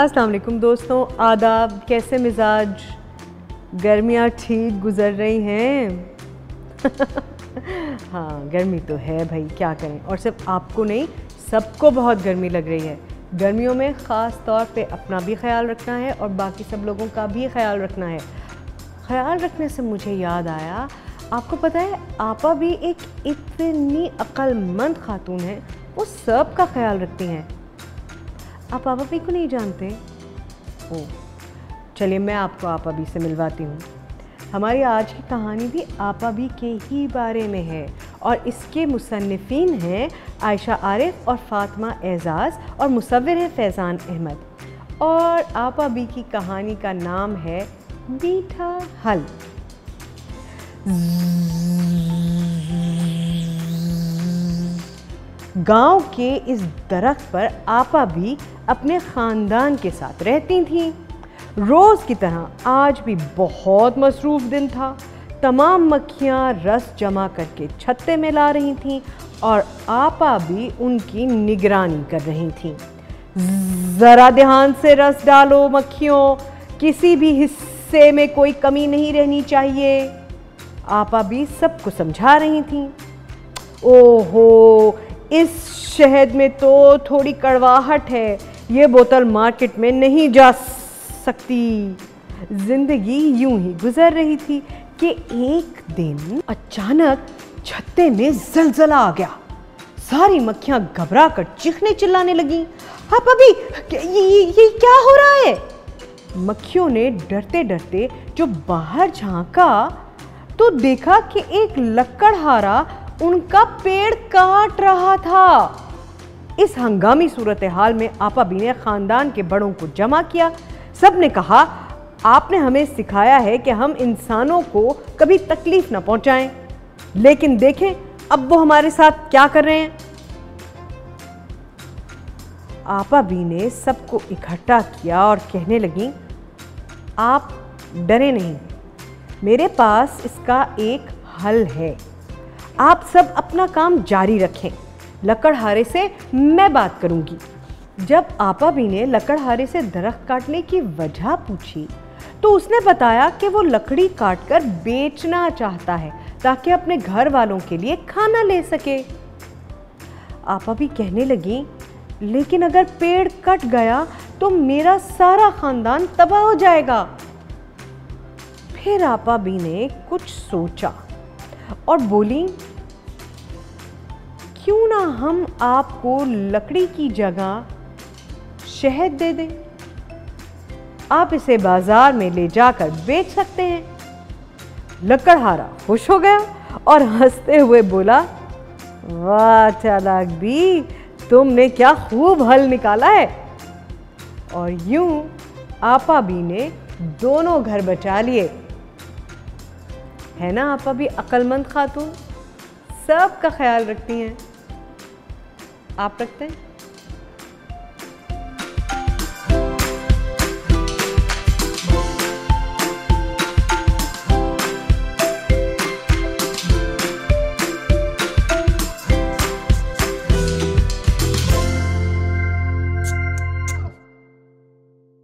अस्सलाम वालेकुम दोस्तों, आदाब। कैसे मिजाज? गर्मियाँ ठीक गुजर रही हैं? हाँ, गर्मी तो है भाई, क्या करें। और सिर्फ आपको नहीं, सबको बहुत गर्मी लग रही है। गर्मियों में ख़ास तौर पे अपना भी ख्याल रखना है और बाकी सब लोगों का भी ख्याल रखना है। ख्याल रखने से मुझे याद आया, आपको पता है आपा भी एक इतनी अक्लमंद खातून है, वो सब का ख्याल रखती हैं। आप आपा बी को नहीं जानते? ओ चलिए, मैं आपको आपा बी से मिलवाती हूँ। हमारी आज की कहानी भी आपा बी के ही बारे में है और इसके मुसन्निफीन हैं आयशा आरिफ और फातिमा एजाज़ और मुसव्विर है फैज़ान अहमद। और आपा बी की कहानी का नाम है मीठा हल। गांव के इस दरख्त पर आपा भी अपने ख़ानदान के साथ रहती थीं। रोज़ की तरह आज भी बहुत मसरूफ़ दिन था। तमाम मक्खियाँ रस जमा करके छत्ते में ला रही थीं और आपा भी उनकी निगरानी कर रही थीं। ज़रा ध्यान से रस डालो मक्खियों, किसी भी हिस्से में कोई कमी नहीं रहनी चाहिए, आपा भी सबको समझा रही थीं। ओहो, इस शहद में तो थोड़ी कड़वाहट है, ये बोतल मार्केट में नहीं जा सकती। जिंदगी यूं ही गुजर रही थी कि एक दिन अचानक छत्ते में जलजला आ गया। सारी मक्खियां घबरा कर चीखने चिल्लाने लगीं, हाँ भाभी, ये क्या हो रहा है? मक्खियों ने डरते डरते जो बाहर झांका तो देखा कि एक लकड़हारा उनका पेड़ काट रहा था। इस हंगामी सूरत हाल में आपा बी ने ख़ानदान के बड़ों को जमा किया। सब ने कहा, आपने हमें सिखाया है कि हम इंसानों को कभी तकलीफ़ ना पहुंचाएं, लेकिन देखें अब वो हमारे साथ क्या कर रहे हैं। आपा बी ने सबको इकट्ठा किया और कहने लगी, आप डरे नहीं, मेरे पास इसका एक हल है, आप सब अपना काम जारी रखें, लकड़हारे से मैं बात करूंगी। जब आपा बी ने लकड़हारे से दरख्त काटने की वजह पूछी तो उसने बताया कि वो लकड़ी काटकर बेचना चाहता है ताकि अपने घर वालों के लिए खाना ले सके। आपा बी कहने लगी, लेकिन अगर पेड़ कट गया तो मेरा सारा ख़ानदान तबाह हो जाएगा। फिर आपा बी ने कुछ सोचा और बोली, क्यों ना हम आपको लकड़ी की जगह शहद दे दें, आप इसे बाजार में ले जाकर बेच सकते हैं। लकड़हारा खुश हो गया और हंसते हुए बोला, वाह चालाक बी, तुमने क्या खूब हल निकाला है। और यूं आपा बी ने दोनों घर बचा लिए। है ना आपा भी अक्लमंद खातून, सब का ख्याल रखती हैं। आप रखते हैं?